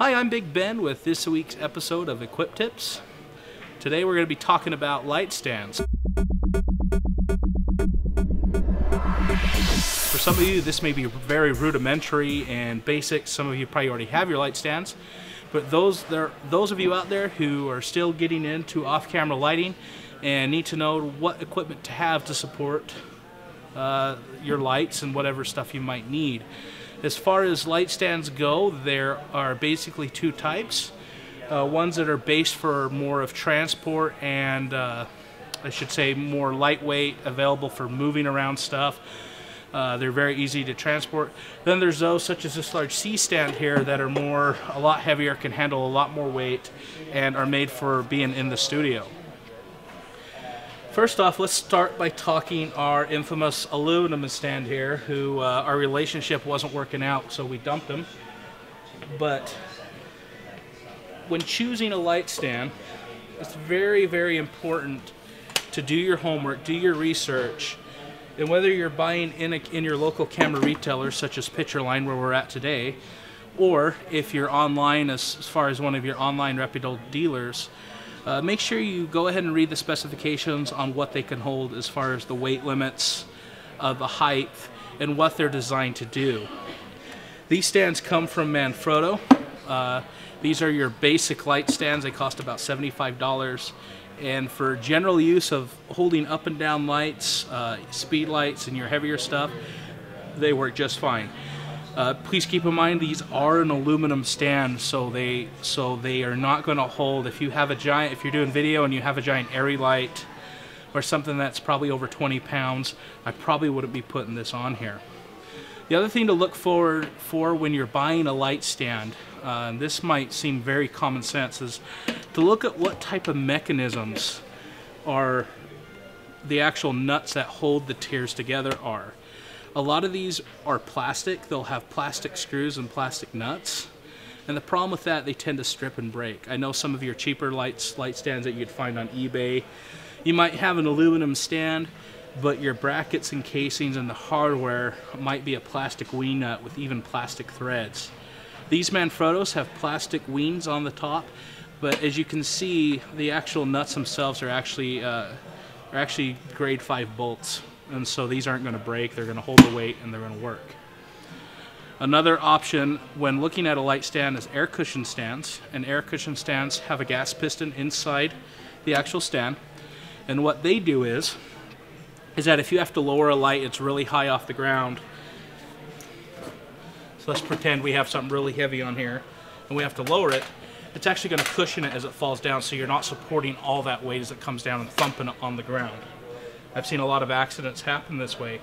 Hi, I'm Big Ben with this week's episode of Equip Tips. Today we're going to be talking about light stands. For some of you, this may be very rudimentary and basic. Some of you probably already have your light stands. But those of you out there who are still getting into off-camera lighting and need to know what equipment to have to support your lights and whatever stuff you might need. As far as light stands go, there are basically two types. Ones that are based for more of transport and I should say more lightweight, available for moving around stuff. They're very easy to transport. Then there's those such as this large C-stand here that are a lot heavier, can handle a lot more weight, and are made for being in the studio. First off, let's start by talking our infamous aluminum stand here, who our relationship wasn't working out, so we dumped him. But when choosing a light stand, it's very, very important to do your homework, do your research, and whether you're buying in your local camera retailer, such as Pictureline, where we're at today, or if you're online as far as one of your online reputable dealers, make sure you go ahead and read the specifications on what they can hold as far as the weight limits, the height, and what they're designed to do. These stands come from Manfrotto. These are your basic light stands. They cost about $75. And for general use of holding up and down lights, speed lights, and your heavier stuff, they work just fine. Please keep in mind these are an aluminum stand, so they are not going to hold. If you're doing video and you have a giant airy light or something that's probably over 20 pounds, I probably wouldn't be putting this on here. The other thing to look forward for when you're buying a light stand, and this might seem very common sense, is to look at what type of mechanisms are the actual nuts that hold the tiers together are. A lot of these are plastic. They'll have plastic screws and plastic nuts. And the problem with that, they tend to strip and break. I know some of your cheaper light stands that you'd find on eBay, you might have an aluminum stand, but your brackets and casings and the hardware might be a plastic wee nut with even plastic threads. These Manfrottos have plastic weens on the top, but as you can see, the actual nuts themselves are actually grade 5 bolts. And so these aren't going to break, they're going to hold the weight, and they're going to work. Another option when looking at a light stand is air cushion stands. And air cushion stands have a gas piston inside the actual stand. And what they do is that if you have to lower a light, it's really high off the ground. So let's pretend we have something really heavy on here, and we have to lower it. It's actually going to cushion it as it falls down, so you're not supporting all that weight as it comes down and thumping it on the ground. I've seen a lot of accidents happen this way.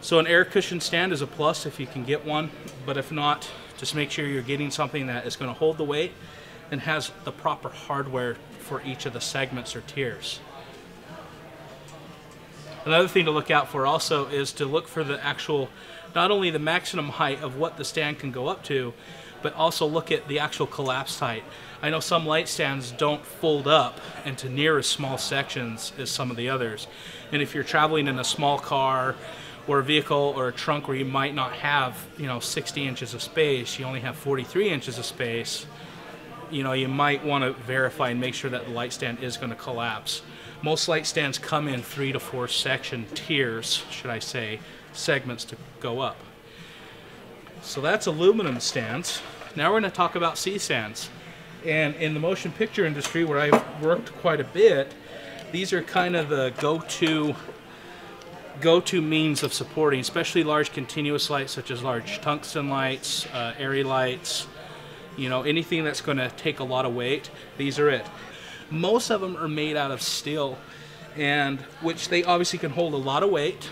So an air cushion stand is a plus if you can get one, but if not, just make sure you're getting something that is going to hold the weight and has the proper hardware for each of the segments or tiers. Another thing to look out for also is to look for the actual, not only the maximum height of what the stand can go up to, but also look at the actual collapse height. I know some light stands don't fold up into near as small sections as some of the others. And if you're traveling in a small car or a vehicle or a trunk where you might not have, 60 inches of space, you only have 43 inches of space, you might want to verify and make sure that the light stand is going to collapse. Most light stands come in 3 to 4 section tiers, should I say, segments to go up. So that's aluminum stands. Now we're going to talk about C-stands. And in the motion picture industry, where I've worked quite a bit, these are kind of the go-to means of supporting, especially large continuous lights such as large tungsten lights, airy lights, anything that's going to take a lot of weight, these are it. Most of them are made out of steel, and which they obviously can hold a lot of weight.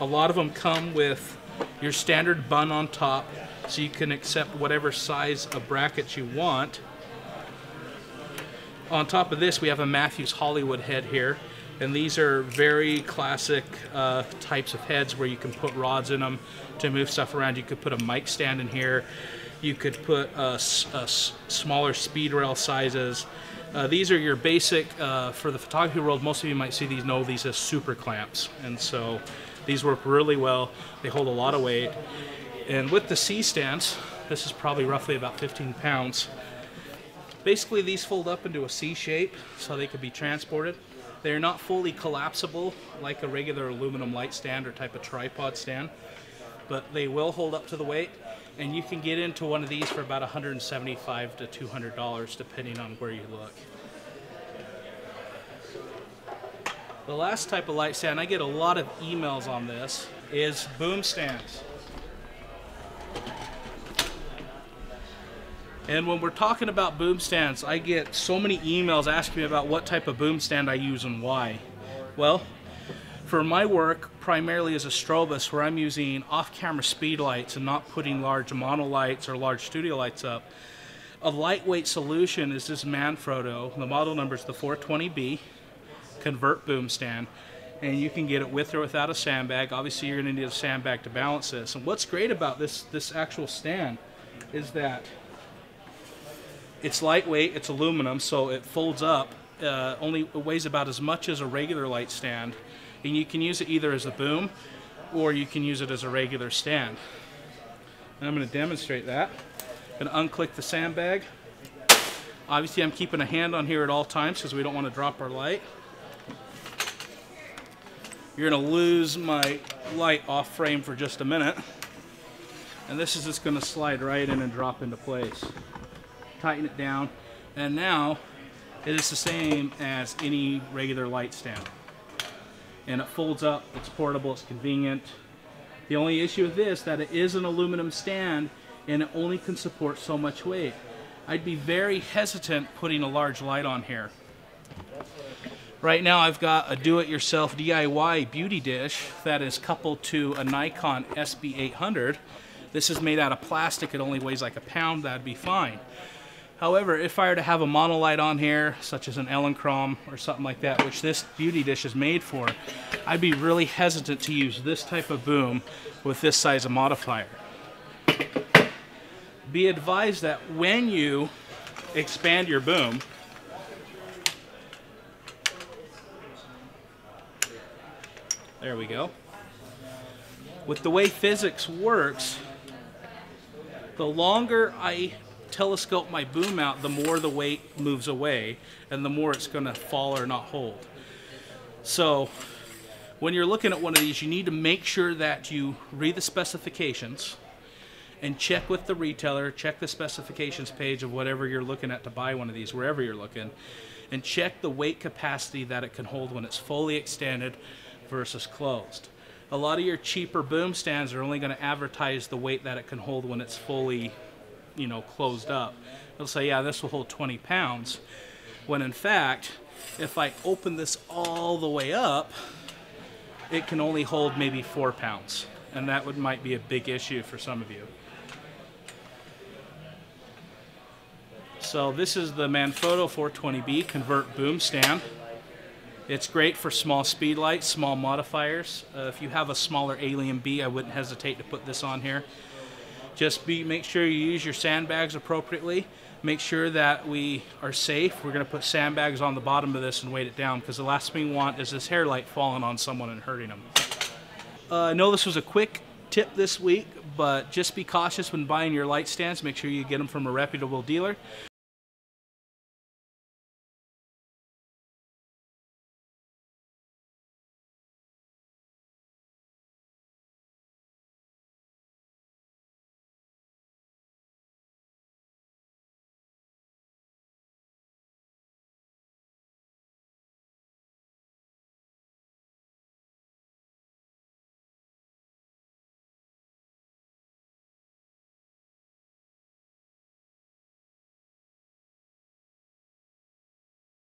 A lot of them come with your standard bun on top, so you can accept whatever size of brackets you want. On top of this, we have a Matthews Hollywood head here, and these are very classic types of heads where you can put rods in them to move stuff around. You could put a mic stand in here. You could put smaller speed rail sizes. These are your basic, for the photography world, most of you might see these, know these as super clamps. And so these work really well. They hold a lot of weight. And with the C stands, This is probably roughly about 15 pounds. Basically, these fold up into a C shape so they could be transported. They're not fully collapsible like a regular aluminum light stand or type of tripod stand, but they will hold up to the weight, and you can get into one of these for about $175 to $200 depending on where you look. The last type of light stand, I get a lot of emails on this, is boom stands. And when we're talking about boom stands, I get so many emails asking me about what type of boom stand I use and why. Well, for my work, primarily as a strobist, where I'm using off-camera speed lights and not putting large mono lights or large studio lights up, a lightweight solution is this Manfrotto. The model number is the 420B Convert Boom Stand, and you can get it with or without a sandbag. Obviously, you're going to need a sandbag to balance this. And what's great about this actual stand is that it's lightweight, it's aluminum, so it folds up, only weighs about as much as a regular light stand, and you can use it either as a boom or you can use it as a regular stand. And I'm going to demonstrate that. I'm going to unclick the sandbag. Obviously, I'm keeping a hand on here at all times because we don't want to drop our light. You're going to lose my light off frame for just a minute, and this is just going to slide right in and drop into place. Tighten it down, and now it is the same as any regular light stand, and it folds up, it's portable, it's convenient. The only issue with this is that it is an aluminum stand and it only can support so much weight. I'd be very hesitant putting a large light on here. Right now I've got a do-it-yourself DIY beauty dish that is coupled to a Nikon SB-800. This is made out of plastic, it only weighs like a pound, that'd be fine. However, if I were to have a monolight on here, such as an Elinchrom or something like that, which this beauty dish is made for, I'd be really hesitant to use this type of boom with this size of modifier. Be advised that when you expand your boom, there we go. With the way physics works, the longer I telescope my boom out, the more the weight moves away and the more it's going to fall or not hold. So when you're looking at one of these, you need to make sure that you read the specifications and check with the retailer, check the specifications page of whatever you're looking at to buy one of these, wherever you're looking, and check the weight capacity that it can hold when it's fully extended versus closed. A lot of your cheaper boom stands are only going to advertise the weight that it can hold when it's fully, you know, closed up. It'll say, yeah, this will hold 20 pounds, when in fact, if I open this all the way up, it can only hold maybe 4 pounds, and that might be a big issue for some of you. So this is the Manfrotto 420B Convert Boom Stand. It's great for small speed lights, small modifiers. If you have a smaller Alien B, I wouldn't hesitate to put this on here. Just make sure you use your sandbags appropriately. Make sure that we are safe. We're going to put sandbags on the bottom of this and weight it down, because the last thing we want is this hair light falling on someone and hurting them. I know this was a quick tip this week, but just be cautious when buying your light stands. Make sure you get them from a reputable dealer.